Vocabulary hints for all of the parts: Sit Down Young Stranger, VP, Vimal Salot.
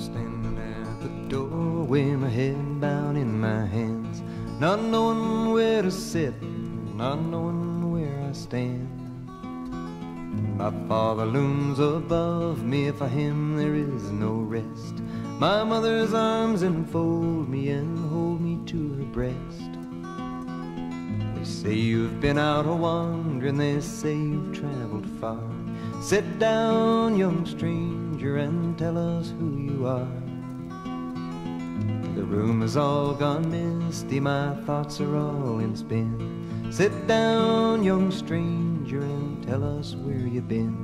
standing at the doorway, my head bowed in my hands, not knowing where to sit, not knowing where I stand. My father looms above me, for him there is no rest. My mother's arms enfold me and hold me to her breast. They say you've been out a-wandering, they say you've traveled far. Sit down, young stranger, and tell us who you are. The room is all gone misty, my thoughts are all in spin. Sit down, young stranger, and tell us where you've been.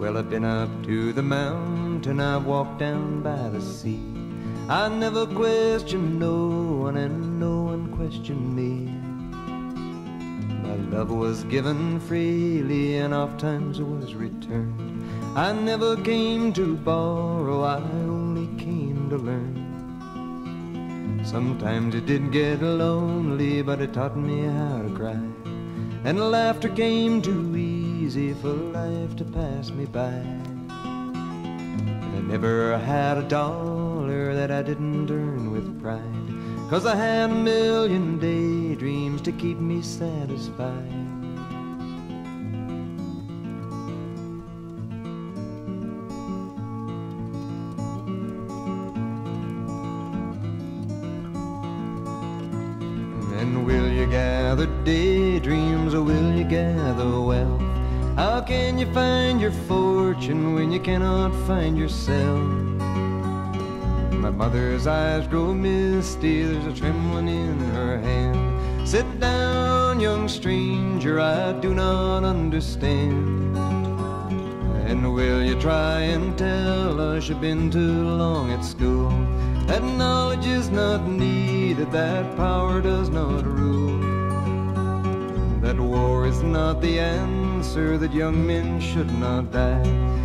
Well, I've been up to the mountain, I've walked down by the sea. I never questioned no one, and no one questioned me. My love was given freely, and oft times it was returned. I never came to borrow, I only came to learn. Sometimes it did get lonely, but it taught me how to cry. And laughter came too easy for life to pass me by. And I never had a dollar that I didn't earn with pride, 'cause I had a million daydreams to keep me satisfied. And will you gather daydreams, or will you gather wealth? How can you find your fortune when you cannot find yourself? My mother's eyes grow misty, there's a trembling in her hand. Sit down, young stranger, I do not understand. And will you try and tell us you've been too long at school? That knowledge is not needed, that power does not rule. That war is not the answer, that young men should not die.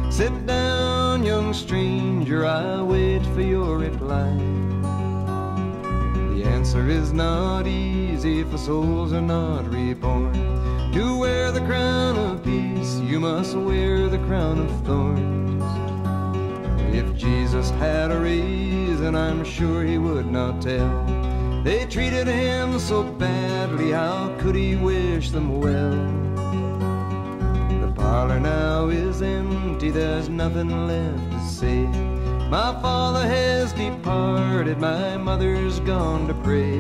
Sit down, young stranger, I wait for your reply. The answer is not easy, for souls are not reborn. To wear the crown of peace, you must wear the crown of thorns. If Jesus had a reason, I'm sure he would not tell. They treated him so badly, how could he wish them well? The parlor now is empty, there's nothing left to say. My father has departed, my mother's gone to pray.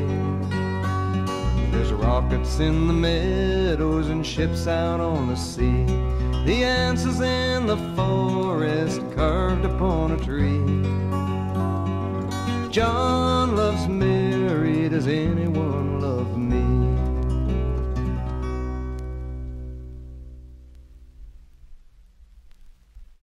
There's rockets in the meadows and ships out on the sea. The answer's in the forest carved upon a tree. John loves Mary, does anyone